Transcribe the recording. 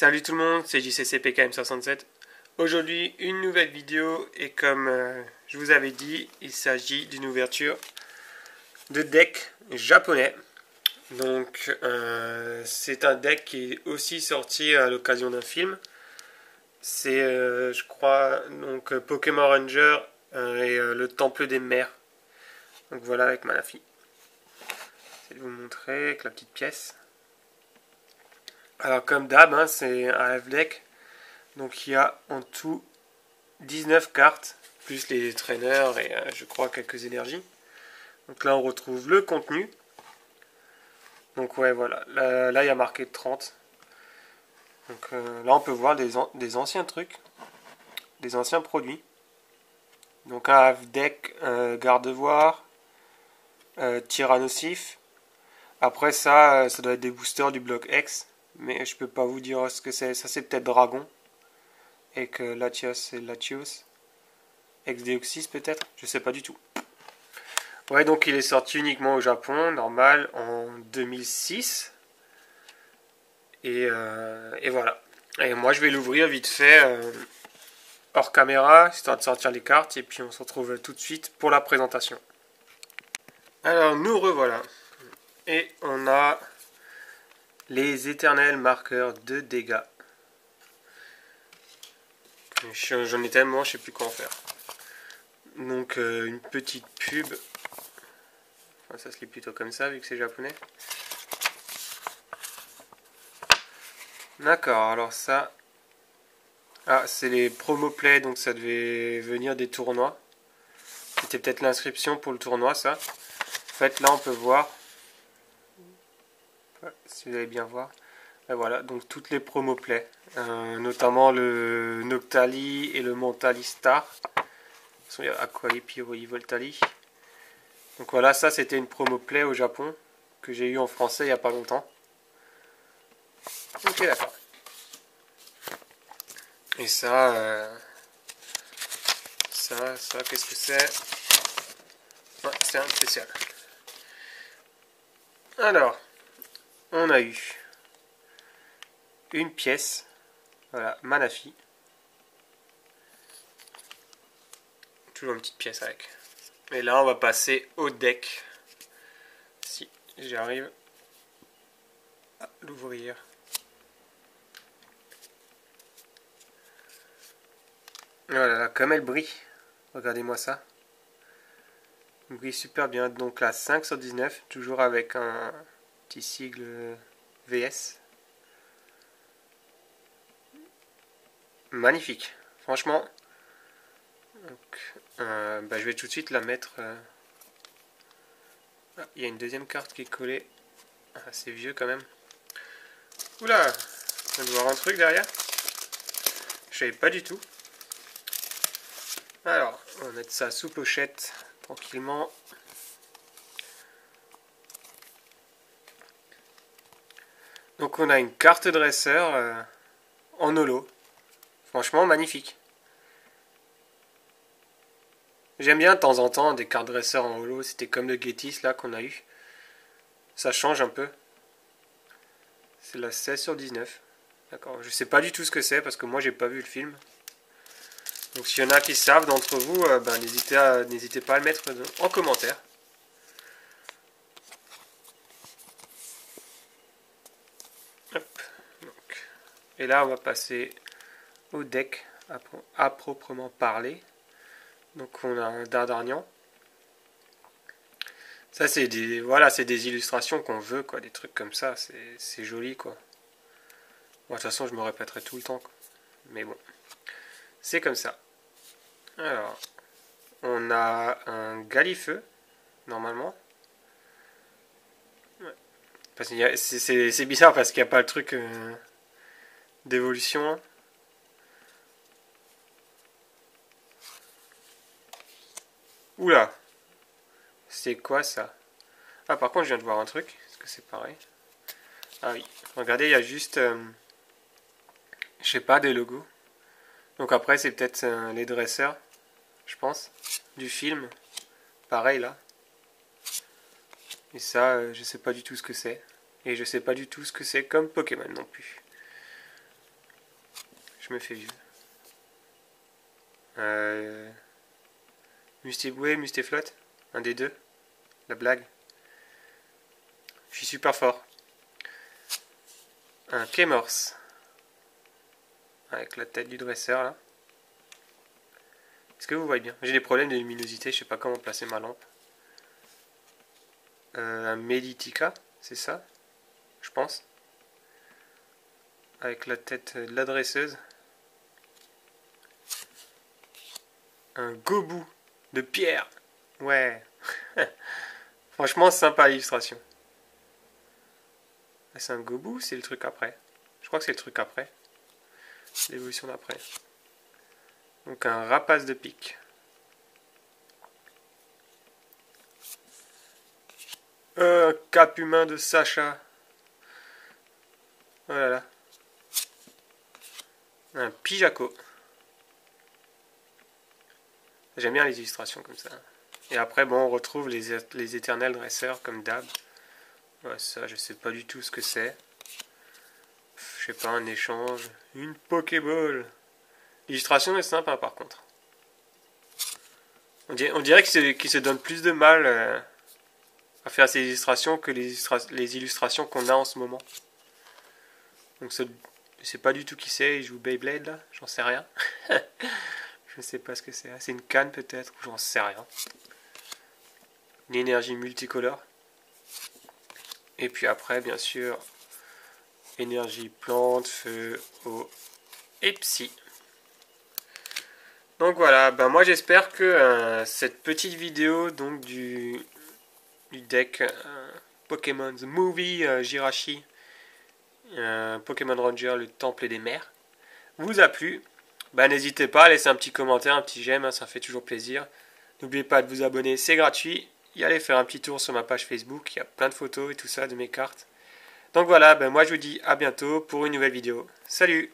Salut tout le monde, c'est JCCPKM67. Aujourd'hui, une nouvelle vidéo et comme je vous avais dit, il s'agit d'une ouverture de deck japonais. Donc, c'est un deck qui est aussi sorti à l'occasion d'un film. C'est, je crois, donc Pokémon Ranger et le Temple des Mers. Donc voilà, avec Manaphy. Je vais vous montrer avec la petite pièce. Alors comme d'hab, hein, c'est un F-Deck. Donc il y a en tout 19 cartes, plus les traîneurs et je crois quelques énergies. Donc là on retrouve le contenu. Donc ouais voilà, là il y a marqué 30. Donc là on peut voir des anciens trucs, des anciens produits. Donc un F-Deck Gardevoir, tyrannosif. Après ça doit être des boosters du bloc X. Mais je peux pas vous dire ce que c'est. Ça c'est peut-être Dragon. Et que Latios c'est Latios. Ex-Deoxys peut-être. Je sais pas du tout. Ouais, donc il est sorti uniquement au Japon. Normal en 2006. Et voilà. Et moi je vais l'ouvrir vite fait. Hors caméra. Histoire de sortir les cartes. Et puis on se retrouve tout de suite pour la présentation. Alors nous revoilà. Et on a... les éternels marqueurs de dégâts. J'en ai tellement, je sais plus quoi en faire. Donc une petite pub. Enfin, ça se lit plutôt comme ça vu que c'est japonais. D'accord, alors ça... ah, c'est les promo play, donc ça devait venir des tournois. C'était peut-être l'inscription pour le tournoi, ça. En fait, là, on peut voir... si vous allez bien voir, et voilà, donc toutes les promos play, notamment le Noctali et le Mentali Star. Il y a Aqualipi, Voltali. Donc voilà, ça c'était une promo play au Japon que j'ai eu en français il n'y a pas longtemps. Ok, d'accord. Et ça, ça, qu'est-ce que c'est? Ouais, c'est un spécial. Alors. On a eu une pièce, voilà, Manaphy. Toujours une petite pièce avec. Et là, on va passer au deck. Si j'arrive à l'ouvrir. Voilà, là, comme elle brille. Regardez-moi ça. Elle brille super bien. Donc là, 519, toujours avec un... petit sigle VS. Magnifique, franchement. Donc, je vais tout de suite la mettre. Ah, il y a une deuxième carte qui est collée. Ah, c'est vieux quand même. Oula, on vient de voir un truc derrière. Je savais pas du tout. Alors, on va mettre ça sous pochette tranquillement. Donc on a une carte dresseur en holo. Franchement magnifique. J'aime bien de temps en temps des cartes dresseurs en holo. C'était comme le Gettys là qu'on a eu. Ça change un peu. C'est la 16/19. D'accord. Je sais pas du tout ce que c'est parce que moi j'ai pas vu le film. Donc s'il y en a qui savent d'entre vous, n'hésitez pas à le mettre en commentaire. Et là, on va passer au deck à proprement parler. Donc, on a un dardargnan. Ça, c'est des, voilà, c'est des illustrations qu'on veut, quoi. Des trucs comme ça, c'est joli, quoi. Bon, de toute façon, je me répéterai tout le temps, quoi. Mais bon, c'est comme ça. Alors, on a un galifeu, normalement. Ouais. C'est bizarre parce qu'il n'y a pas le truc... d'évolution. Oula, c'est quoi ça? Ah, par contre je viens de voir un truc. Est-ce que c'est pareil? Ah oui, regardez, il y a juste je sais pas, des logos. Donc après c'est peut-être les dresseurs, je pense, du film. Pareil là. Et ça je sais pas du tout ce que c'est. Et je sais pas du tout ce que c'est comme Pokémon non plus. Je me fais vieux. Musté Boué, Musté Flotte, un des deux. La blague. Je suis super fort. Un Kémors. Avec la tête du dresseur là. Est-ce que vous voyez bien? J'ai des problèmes de luminosité, je sais pas comment placer ma lampe. Un meditica, c'est ça, je pense. Avec la tête de la dresseuse. Un gobou de pierre. Ouais. Franchement, sympa l'illustration. C'est un gobou ou c'est le truc après? Je crois que c'est le truc après. L'évolution d'après. Donc un rapace de pique. Un cap humain de Sacha. Oh là là. Un pijako. J'aime bien les illustrations comme ça. Et après, bon, on retrouve les éternels dresseurs comme d'hab. Ouais, ça, je sais pas du tout ce que c'est. Je sais pas, un échange. Une Pokéball. L'illustration est sympa, hein, par contre. On dirait qu'il se donne plus de mal à faire ces illustrations que les illustrations qu'on a en ce moment. Donc, je sais pas du tout qui c'est. Il joue Beyblade, là. J'en sais rien. Je sais pas ce que c'est. C'est une canne, peut-être. J'en sais rien. Une énergie multicolore. Et puis après, bien sûr, énergie plante, feu, eau et psy. Donc voilà, ben moi j'espère que cette petite vidéo donc du deck Pokémon The Movie Jirachi, Pokémon Ranger, le Temple des Mers, vous a plu. Ben n'hésitez pas à laisser un petit commentaire, un petit j'aime, hein, ça fait toujours plaisir. N'oubliez pas de vous abonner, c'est gratuit. Y aller faire un petit tour sur ma page Facebook, il y a plein de photos et tout ça de mes cartes. Donc voilà, ben moi je vous dis à bientôt pour une nouvelle vidéo. Salut!